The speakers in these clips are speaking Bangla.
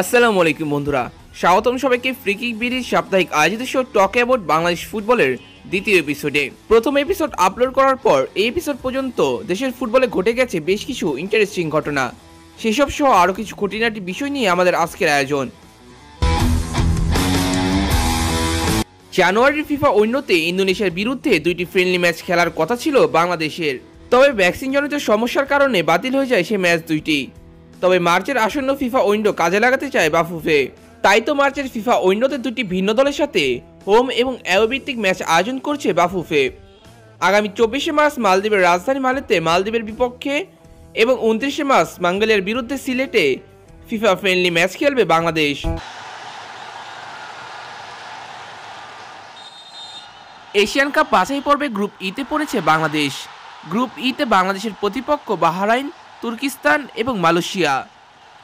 আসসালামু আলাইকুম বন্ধুরা, স্বাগতম সবাইকে ফ্রি কিক বিডি সাপ্তাহিক আয়োজিত শো টক অ্যাবাউট বাংলাদেশ ফুটবলের দ্বিতীয় এপিসোডে। প্রথম এপিসোড আপলোড করার পর এই এপিসোড পর্যন্ত দেশের ফুটবলে ঘটে গেছে বেশ কিছু ইন্টারেস্টিং ঘটনা, সেসব সহ আরও কিছু খুঁটিনাটি বিষয় নিয়ে আমাদের আজকের আয়োজন। জানুয়ারির ফিফা ওয়ানডেতে ইন্দোনেশিয়ার বিরুদ্ধে দুইটি ফ্রেন্ডলি ম্যাচ খেলার কথা ছিল বাংলাদেশের, তবে ভ্যাকসিনজনিত সমস্যার কারণে বাতিল হয়ে যায় সে ম্যাচ দুইটি। তবে মার্চের আসন্ন ফিফা উইন্ডো কাজে লাগাতে চায় বাফুফে, তাই তো মার্চের ফিফা উইন্ডোতে দুটি ভিন্ন দলের সাথে হোম এবং অ্যাওয়েভিত্তিক ম্যাচ আয়োজন করছে বাফুফে। আগামী 24শে মার্চ মালদ্বীপের রাজধানী মালেতে মালদ্বীপের বিপক্ষে এবং 29শে মার্চ মাঙ্গোলিয়ার বিরুদ্ধে সিলেটে ফিফা ফ্রেন্ডলি ম্যাচ খেলবে বাংলাদেশ। এশিয়ান কাপ বাছাই পর্বে গ্রুপ ইতে পড়েছে বাংলাদেশ। গ্রুপ ইতে বাংলাদেশের প্রতিপক্ষ বাহরাইন, তুর্কিস্তান এবং মালয়েশিয়া।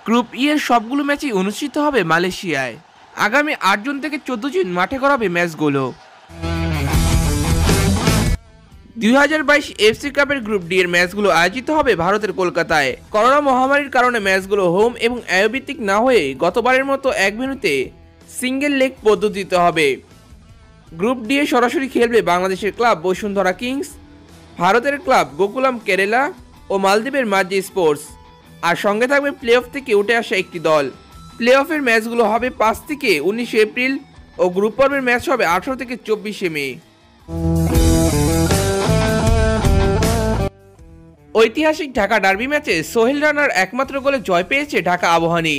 গ্রুপ ই এর সবগুলো ম্যাচই অনুষ্ঠিত হবে মালয়েশিয়ায়। আগামী 8 জুন থেকে 14 জুন মাঠে গড়াবে ম্যাচগুলো। 2022 এফসি কাপের গ্রুপ ডি এর ম্যাচগুলো আয়োজিত হবে ভারতের কলকাতায়। করোনা মহামারীর কারণে ম্যাচগুলো হোম এবং আয়োভিত্তিক না হয়ে গতবারের মতো এক ভেন্যুতে সিঙ্গেল লেগ পদ্ধতিতে হবে। গ্রুপ ডি এ সরাসরি খেলবে বাংলাদেশের ক্লাব বসুন্ধরা কিংস, ভারতের ক্লাব গোকুলাম কেরালা ও মালদ্বীপের মাঝে স্পোর্টস, আর সঙ্গে থাকবে প্লে অফ থেকে উঠে আসা একটি দল। প্লে অফের ম্যাচগুলো হবে 5 থেকে 19 এপ্রিল ও গ্রুপ পর্বের ম্যাচ হবে 18 থেকে 24শে মে। ঐতিহাসিক ঢাকা ডার্বি ম্যাচে সোহেল রানার একমাত্র গোলে জয় পেয়েছে ঢাকা আবাহনী।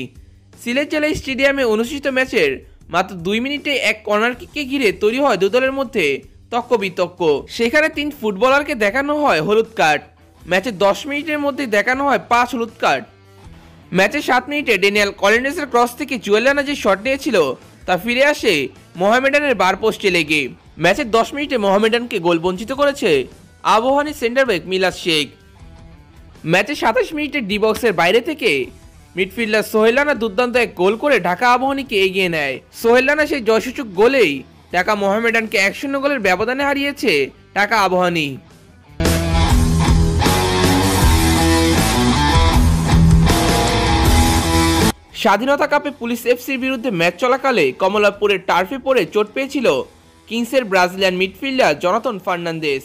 সিলেট জেলা স্টেডিয়ামে অনুষ্ঠিত ম্যাচের মাত্র 2 মিনিটে এক কর্নার কিককে ঘিরে তৈরি হয় দুই দলের মধ্যে তক্ক বিতক্ক। সেখানে 3 ফুটবলারকে দেখানো হয় হলুদ কার্ড। ম্যাচে 10 মিনিটের মধ্যে দেখানো হয় 5 হলুদ কার্ড। ম্যাচে 7 মিনিটে ড্যানিয়েল কলিন্সের ক্রস থেকে জুলিয়ানা যে শট নিয়েছিল তা ফিরে আসে মোহামেডানের বার পোস্টে লেগে। ম্যাচে 10 মিনিটে মোহামেডানকে গোল বঞ্চিত করেছে আবাহনী সেন্টার ব্যাক মিলা শেখ। ম্যাচে 27 মিনিটে ডি বক্সের বাইরে থেকে মিডফিল্ডার সোহেল রানা দুর্দান্ত এক গোল করে ঢাকা আবাহনীকে এগিয়ে নেয়। সোহেল রানা সেই জয়সূচক গোলেই ঢাকা মোহামেডানকে 1-0 গোলের ব্যবধানে হারিয়েছে ঢাকা আবাহনী। স্বাধীনতা কাপে পুলিশ এফসির বিরুদ্ধে ম্যাচ চলাকালে কমলাপুরের টার্ফে পড়ে চোট পেয়েছিল কিংসের ব্রাজিলিয়ান মিডফিল্ডার জনাথন ফার্নান্দেজ।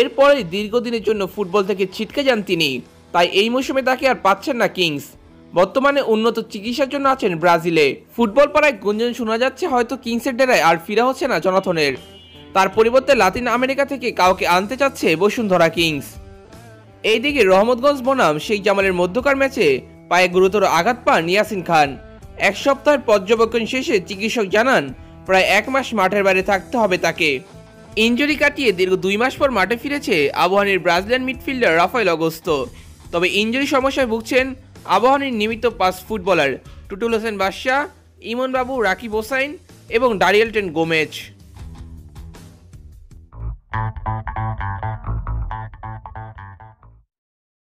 এরপরে দীর্ঘদিনের জন্য ফুটবল থেকে ছিটকে যান তিনি, তাই এই মৌসুমে তাকে আর পাচ্ছেন না কিংস। বর্তমানে উন্নত চিকিৎসার জন্য আছেন ব্রাজিলে। ফুটবল পাড়ায় গুঞ্জন শোনা যাচ্ছে হয়তো কিংসের ডেরায় আর ফিরা হচ্ছে না জনাথনের, তার পরিবর্তে লাতিন আমেরিকা থেকে কাউকে আনতে চাচ্ছে বসুন্ধরা কিংস। এইদিকে রহমতগঞ্জ বনাম শেখ জামালের মধ্যকার ম্যাচে পায়ে গুরুতর আঘাত পান নিয়াসিন খান। 1 সপ্তাহের পর্যবেক্ষণ শেষে চিকিৎসক জানান প্রায় 1 মাস মাঠের বাইরে থাকতে হবে তাকে। ইনজুরি কাটিয়ে দীর্ঘ 2 মাস পর মাঠে ফিরেছে আবাহনীর ব্রাজিলিয়ান মিডফিল্ডার রাফায়েল অগস্তো। তবে ইনজুরি সমস্যায় ভুগছেন আবাহনীর নিয়মিত 5 ফুটবলার টুটুল হোসেন বাদশাহ, ইমন বাবু, রাকিব হোসাইন এবং ডারিয়েল টেন গোমেজ।